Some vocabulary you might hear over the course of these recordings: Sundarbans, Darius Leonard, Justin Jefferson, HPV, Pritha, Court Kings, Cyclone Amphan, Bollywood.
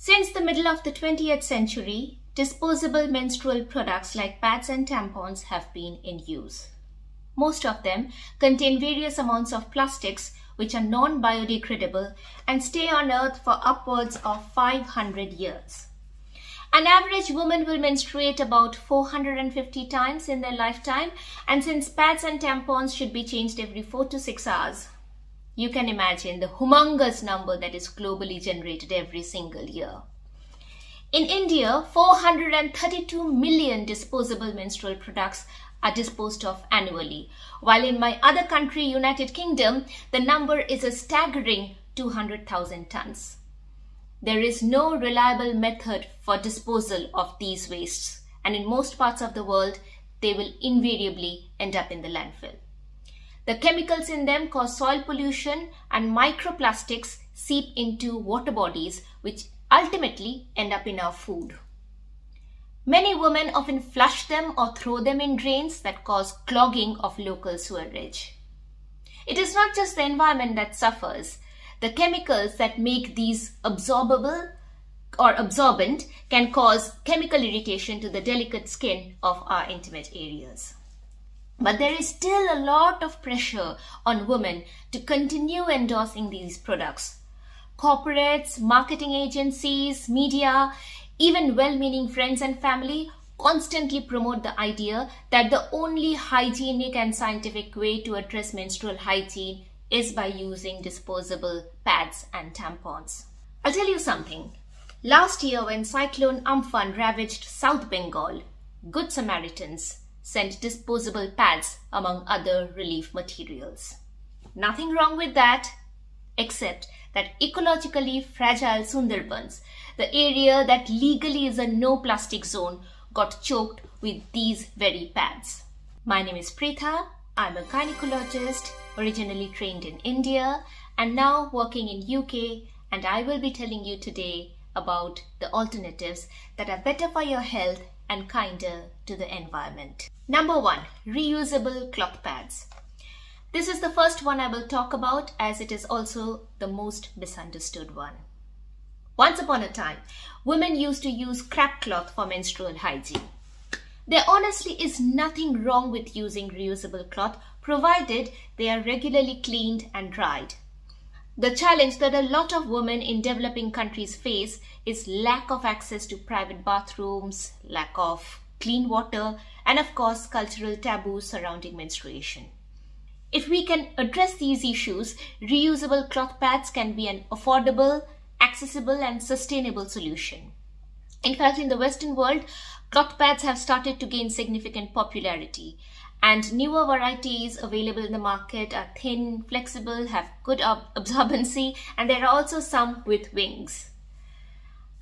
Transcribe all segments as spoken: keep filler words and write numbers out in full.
Since the middle of the twentieth century, disposable menstrual products like pads and tampons have been in use. Most of them contain various amounts of plastics which are non-biodegradable and stay on Earth for upwards of five hundred years. An average woman will menstruate about four hundred fifty times in their lifetime, and since pads and tampons should be changed every four to six hours, you can imagine the humongous number that is globally generated every single year. In India, four hundred thirty-two million disposable menstrual products are disposed of annually, while in my other country, United Kingdom, the number is a staggering two hundred thousand tons. There is no reliable method for disposal of these wastes, and in most parts of the world, they will invariably end up in the landfill. The chemicals in them cause soil pollution, and microplastics seep into water bodies, which ultimately end up in our food. Many women often flush them or throw them in drains that cause clogging of local sewerage. It is not just the environment that suffers. The chemicals that make these absorbable or absorbent can cause chemical irritation to the delicate skin of our intimate areas. But there is still a lot of pressure on women to continue endorsing these products. Corporates, marketing agencies, media, even well-meaning friends and family constantly promote the idea that the only hygienic and scientific way to address menstrual hygiene is by using disposable pads and tampons. I'll tell you something. Last year, when Cyclone Amphan ravaged South Bengal, Good Samaritans sent disposable pads among other relief materials. Nothing wrong with that, except that ecologically fragile Sundarbans, the area that legally is a no plastic zone, got choked with these very pads. My name is Pritha. I'm a gynecologist, originally trained in India and now working in U K, and I will be telling you today about the alternatives that are better for your health and kinder to the environment. Number one, reusable cloth pads. This is the first one I will talk about, as it is also the most misunderstood one. Once upon a time, women used to use scrap cloth for menstrual hygiene. There honestly is nothing wrong with using reusable cloth, provided they are regularly cleaned and dried. The challenge that a lot of women in developing countries face is lack of access to private bathrooms, lack of clean water, and of course, cultural taboos surrounding menstruation. If we can address these issues, reusable cloth pads can be an affordable, accessible, and sustainable solution. In fact, in the Western world, cloth pads have started to gain significant popularity, and newer varieties available in the market are thin, flexible, have good absorbency, and there are also some with wings.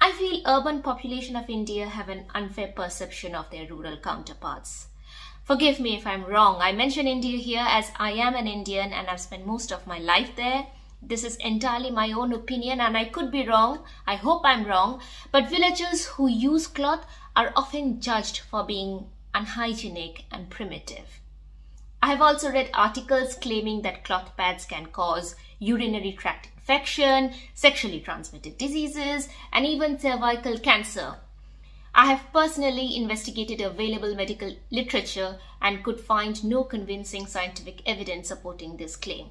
I feel urban population of India have an unfair perception of their rural counterparts. Forgive me if I'm wrong. I mention India here as I am an Indian and I've spent most of my life there. This is entirely my own opinion and I could be wrong. I hope I'm wrong. But villagers who use cloth are often judged for being unhygienic and primitive. I have also read articles claiming that cloth pads can cause urinary tract infection, sexually transmitted diseases, and even cervical cancer. I have personally investigated available medical literature and could find no convincing scientific evidence supporting this claim.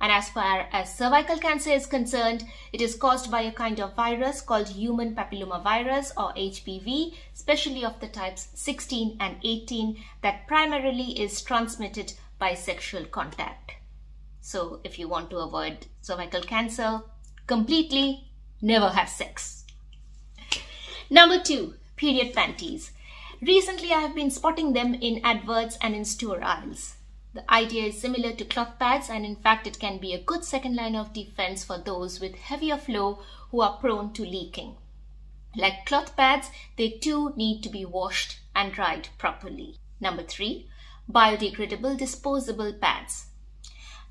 And as far as cervical cancer is concerned, it is caused by a kind of virus called human papillomavirus or H P V, especially of the types sixteen and eighteen, that primarily is transmitted by sexual contact. So if you want to avoid cervical cancer completely, never have sex. Number two, period panties. Recently, I have been spotting them in adverts and in store aisles. The idea is similar to cloth pads, and in fact it can be a good second line of defense for those with heavier flow who are prone to leaking. Like cloth pads, they too need to be washed and dried properly. Number three, biodegradable disposable pads.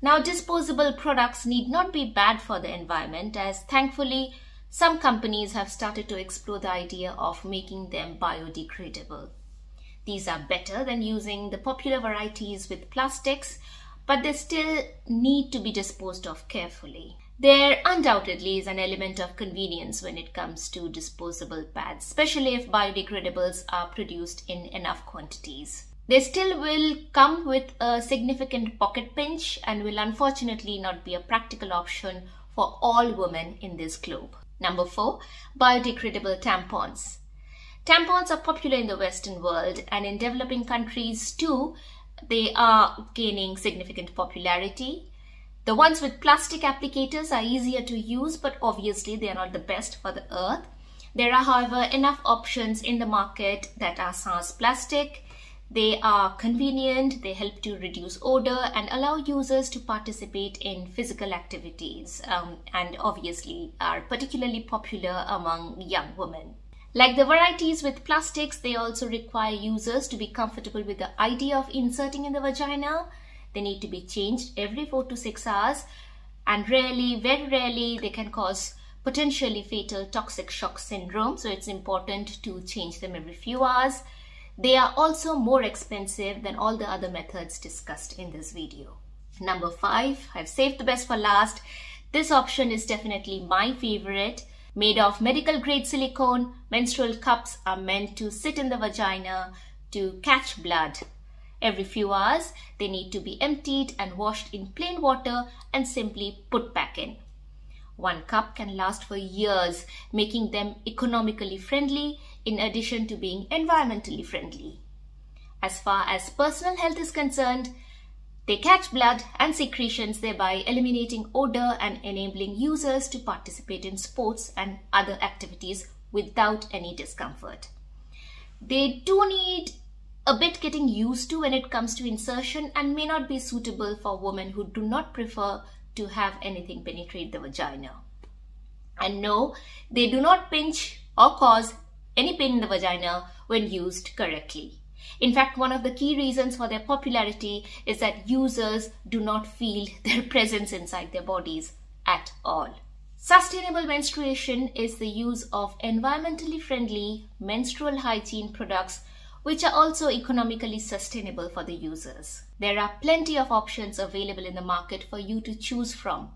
Now, disposable products need not be bad for the environment, as thankfully some companies have started to explore the idea of making them biodegradable. These are better than using the popular varieties with plastics, but they still need to be disposed of carefully. There undoubtedly is an element of convenience when it comes to disposable pads, especially if biodegradables are produced in enough quantities. They still will come with a significant pocket pinch and will unfortunately not be a practical option for all women in this globe. Number four, biodegradable tampons. Tampons are popular in the Western world, and in developing countries too, they are gaining significant popularity. The ones with plastic applicators are easier to use, but obviously they are not the best for the earth. There are, however, enough options in the market that are sans plastic. They are convenient, they help to reduce odor and allow users to participate in physical activities, um, and obviously are particularly popular among young women. Like the varieties with plastics, they also require users to be comfortable with the idea of inserting in the vagina. They need to be changed every four to six hours, and rarely, very rarely, they can cause potentially fatal toxic shock syndrome. So it's important to change them every few hours. They are also more expensive than all the other methods discussed in this video. Number five, I've saved the best for last. This option is definitely my favorite. Made of medical grade silicone, menstrual cups are meant to sit in the vagina to catch blood. Every few hours, they need to be emptied and washed in plain water and simply put back in. One cup can last for years, making them economically friendly in addition to being environmentally friendly. As far as personal health is concerned, they catch blood and secretions, thereby eliminating odor and enabling users to participate in sports and other activities without any discomfort. They do need a bit getting used to when it comes to insertion and may not be suitable for women who do not prefer to have anything penetrate the vagina. And no, they do not pinch or cause any pain in the vagina when used correctly. In fact, one of the key reasons for their popularity is that users do not feel their presence inside their bodies at all. Sustainable menstruation is the use of environmentally friendly menstrual hygiene products which are also economically sustainable for the users. There are plenty of options available in the market for you to choose from.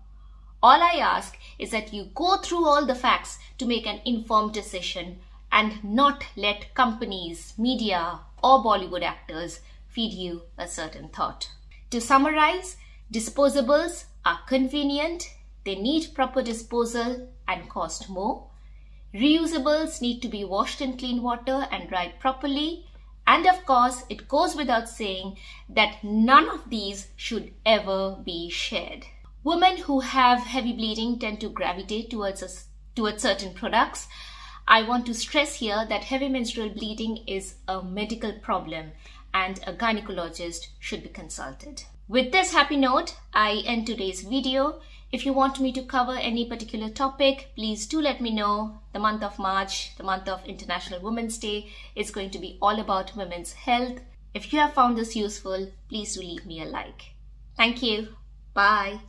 All I ask is that you go through all the facts to make an informed decision and not let companies, media, or Bollywood actors feed you a certain thought. To summarize, disposables are convenient, they need proper disposal and cost more. Reusables need to be washed in clean water and dried properly. And of course, it goes without saying that none of these should ever be shared. Women who have heavy bleeding tend to gravitate towards, a, towards certain products. I want to stress here that heavy menstrual bleeding is a medical problem and a gynecologist should be consulted. With this happy note, I end today's video. If you want me to cover any particular topic, please do let me know. The month of March, the month of International Women's Day, is going to be all about women's health. If you have found this useful, please do leave me a like. Thank you. Bye.